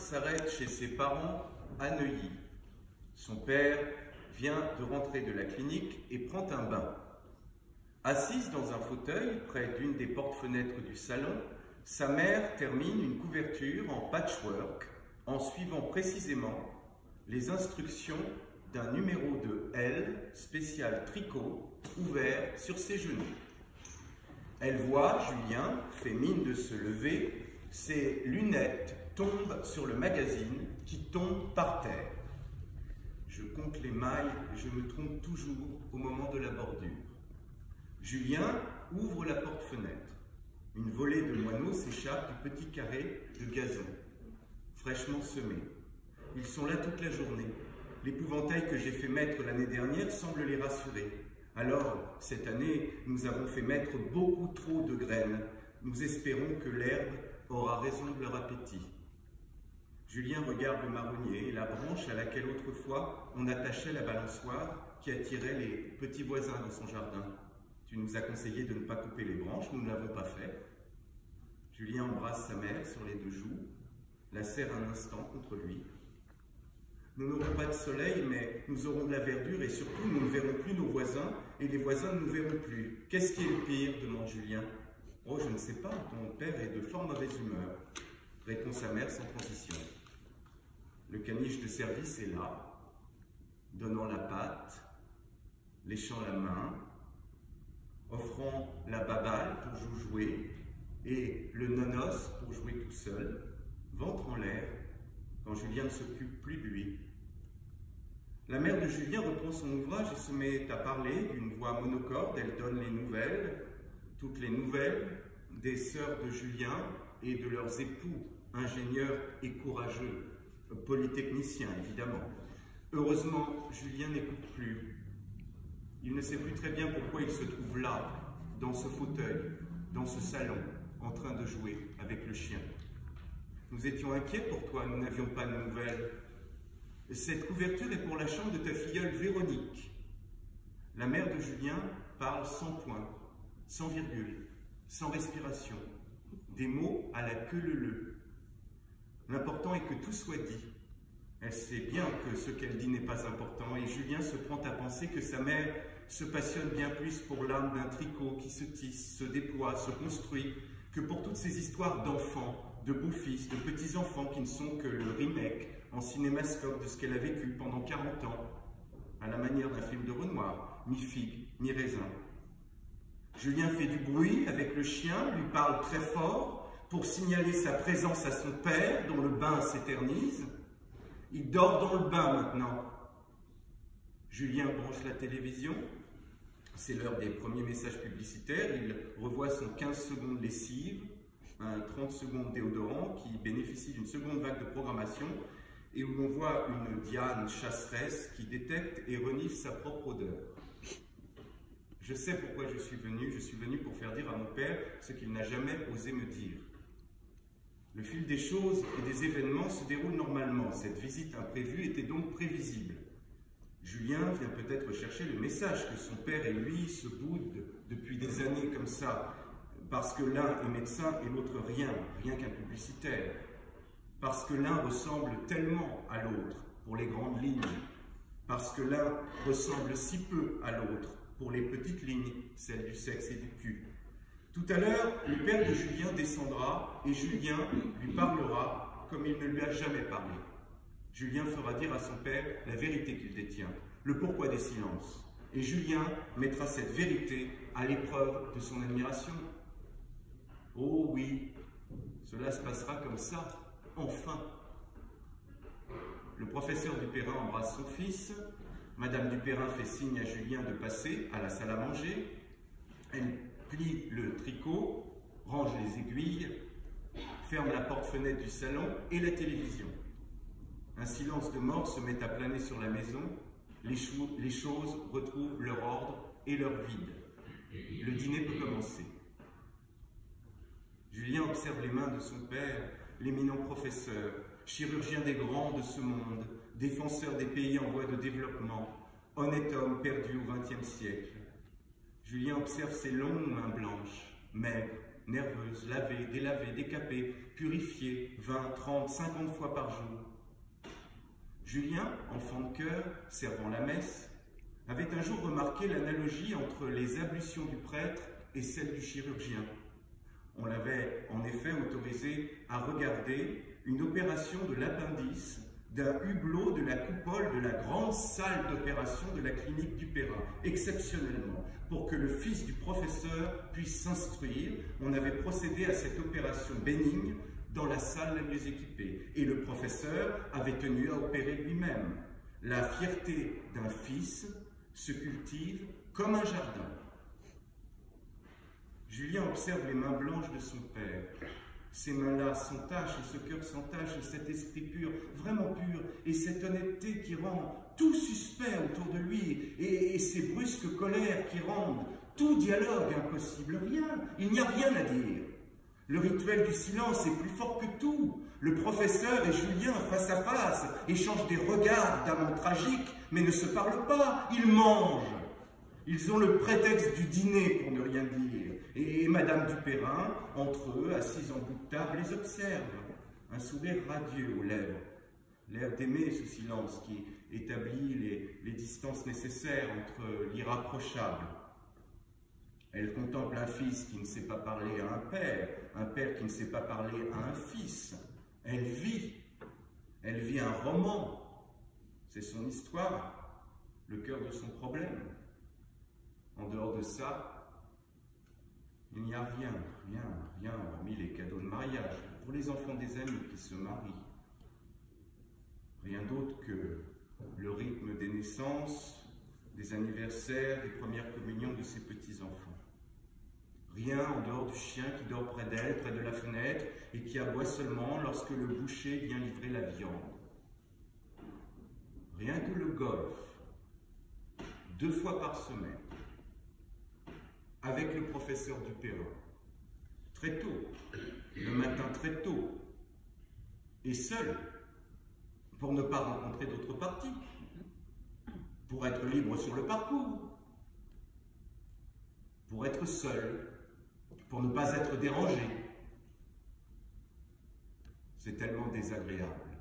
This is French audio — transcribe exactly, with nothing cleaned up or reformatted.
s'arrête chez ses parents à Neuilly. Son père vient de rentrer de la clinique et prend un bain. Assise dans un fauteuil près d'une des portes-fenêtres du salon, sa mère termine une couverture en patchwork en suivant précisément les instructions d'un numéro de L spécial tricot ouvert sur ses genoux. Elle voit Julien, fait mine de se lever, ses lunettes tombent sur le magazine qui tombe par terre. Je compte les mailles et je me trompe toujours au moment de la bordure. Julien ouvre la porte-fenêtre. Une volée de moineaux s'échappe du petit carré de gazon, fraîchement semé. Ils sont là toute la journée. L'épouvantail que j'ai fait mettre l'année dernière semble les rassurer. Alors, cette année, nous avons fait mettre beaucoup trop de graines. Nous espérons que l'herbe aura raison de leur appétit. Julien regarde le marronnier et la branche à laquelle autrefois on attachait la balançoire qui attirait les petits voisins dans son jardin. Tu nous as conseillé de ne pas couper les branches, nous ne l'avons pas fait. Julien embrasse sa mère sur les deux joues, la serre un instant contre lui. Nous n'aurons pas de soleil, mais nous aurons de la verdure et surtout nous ne verrons plus nos voisins et les voisins ne nous verront plus. Qu'est-ce qui est le pire ? Demande Julien. Oh, je ne sais pas, ton père est de fort mauvaise humeur, répond sa mère sans transition. Le caniche de service est là, donnant la patte, léchant la main, offrant la baballe pour jouer et le nonos pour jouer tout seul, ventre en l'air, quand Julien ne s'occupe plus de lui. La mère de Julien reprend son ouvrage et se met à parler d'une voix monocorde. Elle donne les nouvelles, toutes les nouvelles des sœurs de Julien et de leurs époux, ingénieurs et courageux, polytechniciens évidemment. Heureusement, Julien n'écoute plus. Il ne sait plus très bien pourquoi il se trouve là, dans ce fauteuil, dans ce salon, en train de jouer avec le chien. Nous étions inquiets pour toi, nous n'avions pas de nouvelles. Cette couverture est pour la chambre de ta filleule Véronique. La mère de Julien parle sans point, sans virgule, sans respiration, des mots à la queue leu-leu. L'important est que tout soit dit. Elle sait bien que ce qu'elle dit n'est pas important et Julien se prend à penser que sa mère se passionne bien plus pour l'âme d'un tricot qui se tisse, se déploie, se construit, que pour toutes ces histoires d'enfants, de beaux-fils, de petits-enfants qui ne sont que le remake en cinémascope de ce qu'elle a vécu pendant quarante ans, à la manière d'un film de Renoir, ni figue, ni raisin. Julien fait du bruit avec le chien, lui parle très fort pour signaler sa présence à son père dont le bain s'éternise. Il dort dans le bain maintenant. Julien branche la télévision. C'est l'heure des premiers messages publicitaires. Il revoit son quinze secondes lessive, un trente secondes déodorant qui bénéficie d'une seconde vague de programmation et où l'on voit une Diane chasseresse qui détecte et renifle sa propre odeur. Je sais pourquoi je suis venu. Je suis venu pour faire dire à mon père ce qu'il n'a jamais osé me dire. Le fil des choses et des événements se déroule normalement. Cette visite imprévue était donc prévisible. Julien vient peut-être chercher le message que son père et lui se boudent depuis des années comme ça, parce que l'un est médecin et l'autre rien, rien qu'un publicitaire, parce que l'un ressemble tellement à l'autre pour les grandes lignes, parce que l'un ressemble si peu à l'autre pour les petites lignes, celles du sexe et du cul. Tout à l'heure, le père de Julien descendra et Julien lui parlera comme il ne lui a jamais parlé. Julien fera dire à son père la vérité qu'il détient, le pourquoi des silences. Et Julien mettra cette vérité à l'épreuve de son admiration. Oh oui, cela se passera comme ça, enfin. Le professeur Dupérin embrasse son fils. Madame Dupérin fait signe à Julien de passer à la salle à manger. Elle plie le tricot, range les aiguilles, ferme la porte-fenêtre du salon et la télévision. Un silence de mort se met à planer sur la maison, les, cho les choses retrouvent leur ordre et leur vide. Le dîner peut commencer. Julien observe les mains de son père, l'éminent professeur, chirurgien des grands de ce monde, défenseur des pays en voie de développement, honnête homme perdu au vingtième siècle. Julien observe ses longues mains blanches, maigres, nerveuse, lavée, délavée, décapée, purifiée, vingt, trente, cinquante fois par jour. Julien, enfant de chœur, servant la messe, avait un jour remarqué l'analogie entre les ablutions du prêtre et celles du chirurgien. On l'avait en effet autorisé à regarder une opération de l'appendice d'un hublot de la coupole de la grande salle d'opération de la clinique Dupérin. Exceptionnellement, pour que le fils du professeur puisse s'instruire, on avait procédé à cette opération bénigne dans la salle la mieux équipée, et le professeur avait tenu à opérer lui-même. La fierté d'un fils se cultive comme un jardin. Julien observe les mains blanches de son père. Ces mains-là sans tache et ce cœur sans tache et cet esprit pur, vraiment pur, et cette honnêteté qui rend tout suspect autour de lui et, et ces brusques colères qui rendent tout dialogue impossible. Rien, il n'y a rien à dire. Le rituel du silence est plus fort que tout. Le professeur et Julien, face à face, échangent des regards d'amant tragique, mais ne se parlent pas, ils mangent. Ils ont le prétexte du dîner pour ne rien dire. Et Madame Dupérin, entre eux, assise en bout de table, les observe. Un sourire radieux aux lèvres. L'air d'aimer ce silence qui établit les, les distances nécessaires entre l'irrapprochable. Elle contemple un fils qui ne sait pas parler à un père, un père qui ne sait pas parler à un fils. Elle vit, elle vit un roman. C'est son histoire, le cœur de son problème. En dehors de ça, il n'y a rien, rien, rien, hormis les cadeaux de mariage pour les enfants des amis qui se marient. Rien d'autre que le rythme des naissances, des anniversaires, des premières communions de ses petits-enfants. Rien en dehors du chien qui dort près d'elle, près de la fenêtre, et qui aboie seulement lorsque le boucher vient livrer la viande. Rien que le golf, deux fois par semaine, avec le professeur Dupérin, très tôt, le matin très tôt, et seul, pour ne pas rencontrer d'autres parties, pour être libre sur le parcours, pour être seul, pour ne pas être dérangé. C'est tellement désagréable.